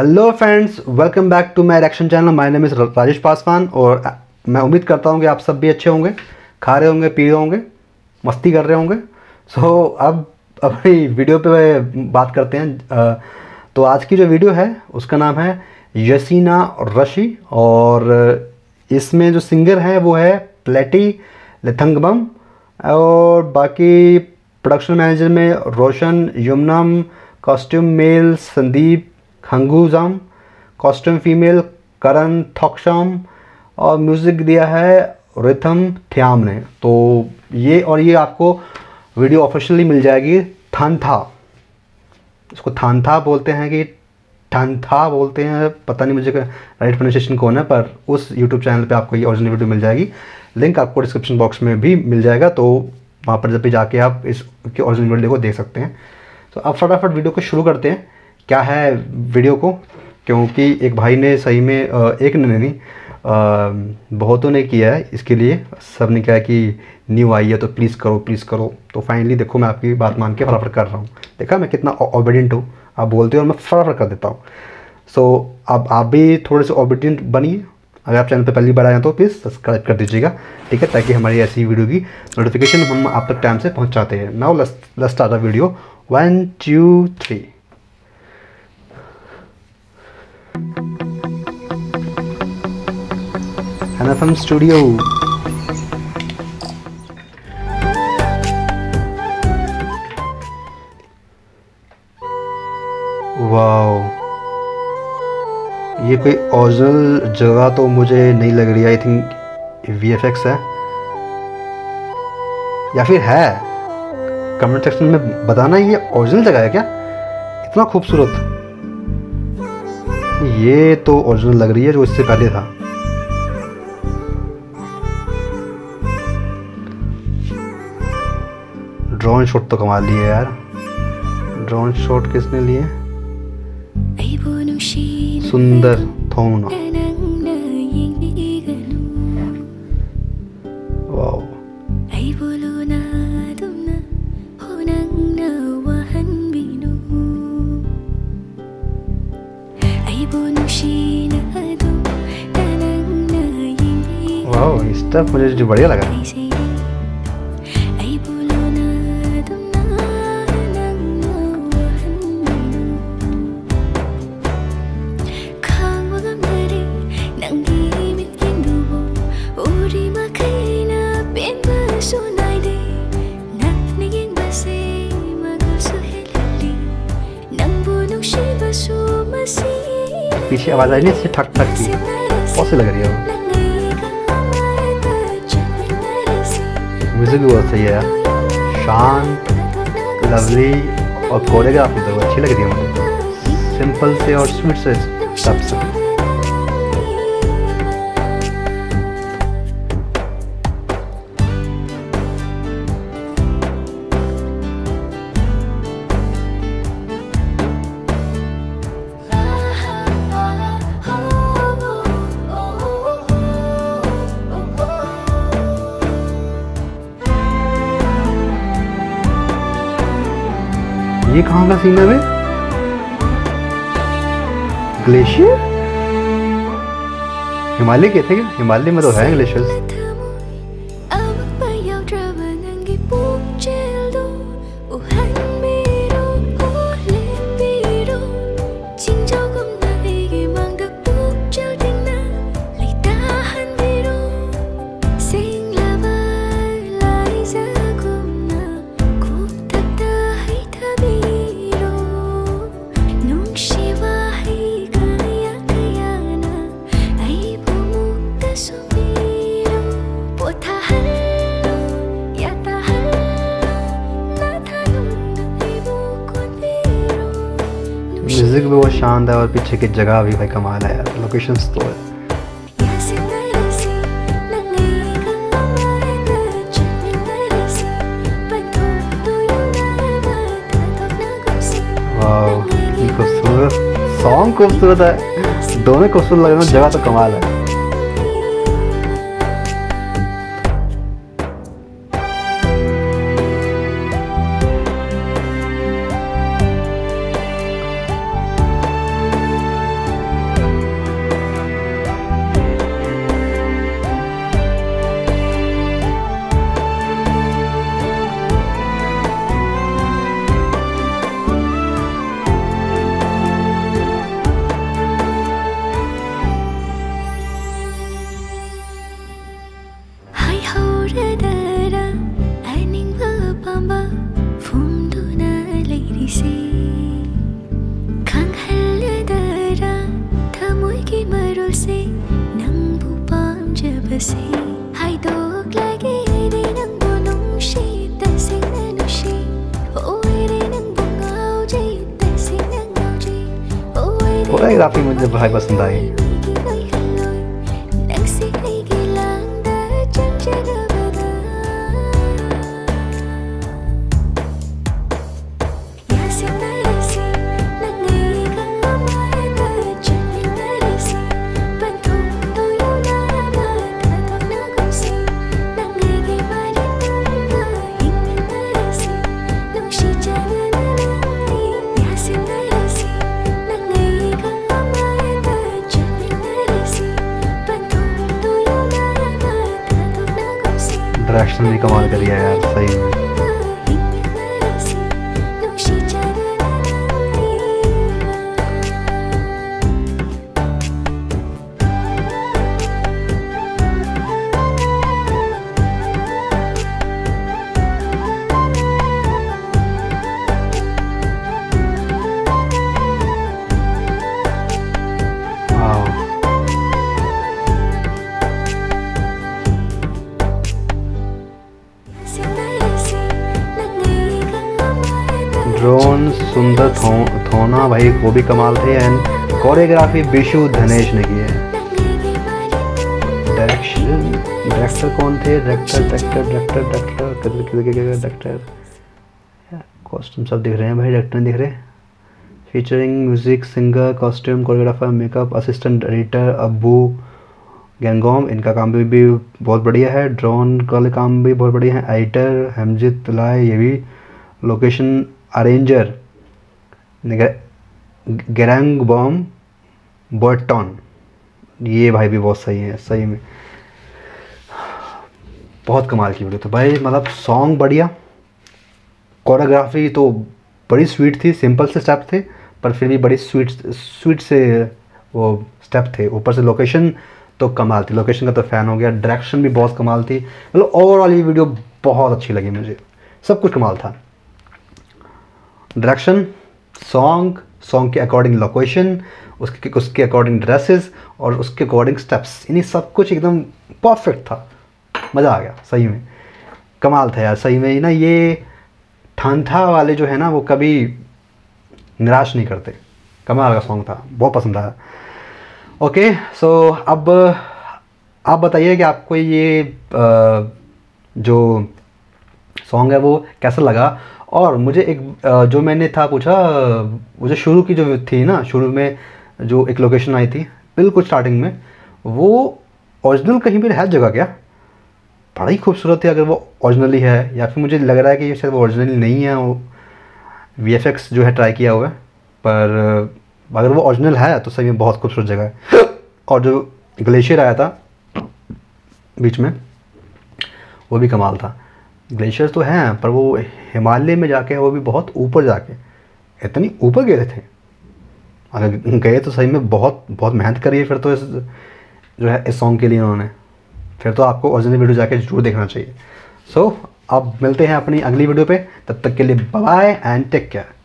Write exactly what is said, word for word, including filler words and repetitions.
Hello friends, welcome back to my reaction channel. My name is Rajesh Paswan और मैं उम्मीद करता हूँ कि आप सब भी अच्छे होंगे, खा रहे होंगे, पी रहे होंगे, मस्ती कर रहे होंगे। सो so, अब अपनी वीडियो पे बात करते हैं। तो आज की जो वीडियो है उसका नाम है यसीना रशी और इसमें जो सिंगर है वो है प्ल खांगुजम और बाकी प्रोडक्शन मैनेजर में Roshan, Yumnam, costume male Sandeep Khangujam, costume female Karan Thokchom और म्यूज़िक दिया है रिथम थ्याम ने। तो ये और ये आपको वीडियो ऑफिशियली मिल जाएगी थांथा। इसको थांथा बोलते हैं कि ठंथा बोलते हैं, पता नहीं मुझे राइट प्रोनाउंसिएशन कौन है, पर उस यूट्यूब चैनल पे आपको ये ओरिजिनल वीडियो मिल जाएगी। लिंक आपको डिस्क्रिप्शन बॉक्स में भी मिल जाएगा, तो वहाँ पर जब भी जाके आप इसके ओरिजिनल वीडियो को देख सकते हैं। तो अब फटाफट वीडियो को शुरू करते हैं क्या है वीडियो को, क्योंकि एक भाई ने सही में एक ने नहीं बहुतों ने किया है, इसके लिए सब ने कहा कि न्यू आई है तो प्लीज़ करो प्लीज़ करो। तो फाइनली देखो मैं आपकी बात मान के फटाफट कर रहा हूँ। देखा मैं कितना ओबेडिएंट हूँ, आप बोलते हो और मैं फटाफट कर देता हूँ। सो so, अब आप भी थोड़े से ओबेडिएंट बनिए। अगर आप चैनल पर पहली बार आए हैं तो प्लीज़ सब्सक्राइब कर दीजिएगा, ठीक है, ताकि हमारी ऐसी वीडियो की नोटिफिकेशन हम आप तक टाइम से पहुँचाते हैं। Now let's start the video. One two three. N F M studio. Wow, ये कोई ओरिजिनल जगह तो मुझे नहीं लग रही। I think V F X है या फिर है। कमेंट सेक्शन में बताना ये ओरिजिनल जगह है क्या। इतना खूबसूरत, ये तो ओरिजिनल लग रही है जो इससे पहले था। ड्रोन शॉट तो कमाल लिए यार। ड्रोन शॉट किसने लिए? सुंदर थौना। वाओ। वाओ, इस तरफ मुझे जो बढ़िया लगा। पीछे आवाज आई नहीं, इससे ठक ठक की कैसे लग रही है वो। म्यूजिक भी बहुत सही है यार, शांत, लवली और कोरियोग्राफी तो अच्छी लग रही है मुझे, सिंपल से और स्वीट से सब से। ये कहाँ का सीन है बे? ग्लेशियर? हिमालय के थे क्या? हिमालय में तो है ग्लेशियर्स। म्यूजिक भी बहुत शानदार और पीछे की जगह भी भाई कमाल है यार, लोकेशंस तो है। वाओ, खूबसूरत सॉन्ग, खूबसूरत है, दोनों खूबसूरत लग रहे हैं, जगह तो कमाल है। कोरियोग्राफी मुझे भाई पसंद आई। डायरेक्शन भी कमाल कर दिया यार, सही में। ड्रोन सुंदर थौना भाई वो भी कमाल थे एंड कोरियोग्राफी विशुद धनेश ने की है। डायरेक्शन डायरेक्टर कौन थे? Director director director director director costume सब दिख रहे हैं भाई, डायरेक्टर दिख रहे हैं। Featuring music singer costume choreographer makeup assistant editor Abu Gangom, इनका काम भी, भी बहुत बढ़िया है। ड्रोन वाले काम भी बहुत बढ़िया है। एडिटर हमजित लाय, ये भी लोकेशन अरेंजर गैरांगबाम बॉयटॉन, ये भाई भी बहुत सही है, सही में बहुत कमाल की वीडियो। तो भाई मतलब सॉन्ग बढ़िया, कोरियोग्राफी तो बड़ी स्वीट थी, सिंपल से स्टेप थे पर फिर भी बड़ी स्वीट स्वीट से वो स्टेप थे। ऊपर से लोकेशन तो कमाल थी, लोकेशन का तो फैन हो गया। डायरेक्शन भी बहुत कमाल थी, मतलब ओवरऑल ये वीडियो बहुत अच्छी लगी मुझे, सब कुछ कमाल था। डायरेक्शन, सॉन्ग, सॉन्ग के अकॉर्डिंग लोकेशन, उसके उसके अकॉर्डिंग ड्रेसेस और उसके अकॉर्डिंग स्टेप्स, यानी सब कुछ एकदम परफेक्ट था। मज़ा आ गया, सही में कमाल था यार, सही में ना। ये ठांथा वाले जो है ना वो कभी निराश नहीं करते, कमाल का सॉन्ग था, बहुत पसंद आया। ओके सो अब आप बताइए कि आपको ये आ, जो सॉन्ग है वो कैसा लगा। और मुझे एक जो मैंने था पूछा, मुझे शुरू की जो थी ना, शुरू में जो एक लोकेशन आई थी बिल्कुल स्टार्टिंग में, वो ओरिजिनल कहीं पर है जगह क्या? बड़ा ही खूबसूरत है अगर वो ओरिजिनली है, या फिर मुझे लग रहा है कि ये शायद वो ओरिजिनली नहीं है, वो वीएफएक्स जो है ट्राई किया हुआ है। पर अगर वो ओरिजिनल है तो सही में बहुत खूबसूरत जगह है। और जो ग्लेशियर आया था बीच में वो भी कमाल था। ग्लेशियर तो हैं पर वो हिमालय में जाके, वो भी बहुत ऊपर जाके, इतनी ऊपर गए थे। अगर गए तो सही में बहुत बहुत मेहनत करी है फिर तो इस जो है इस सॉन्ग के लिए उन्होंने। फिर तो आपको ओरिजिनल वीडियो जाके जरूर देखना चाहिए। सो so, अब मिलते हैं अपनी अगली वीडियो पे, तब तक के लिए बाय एंड टेक केयर।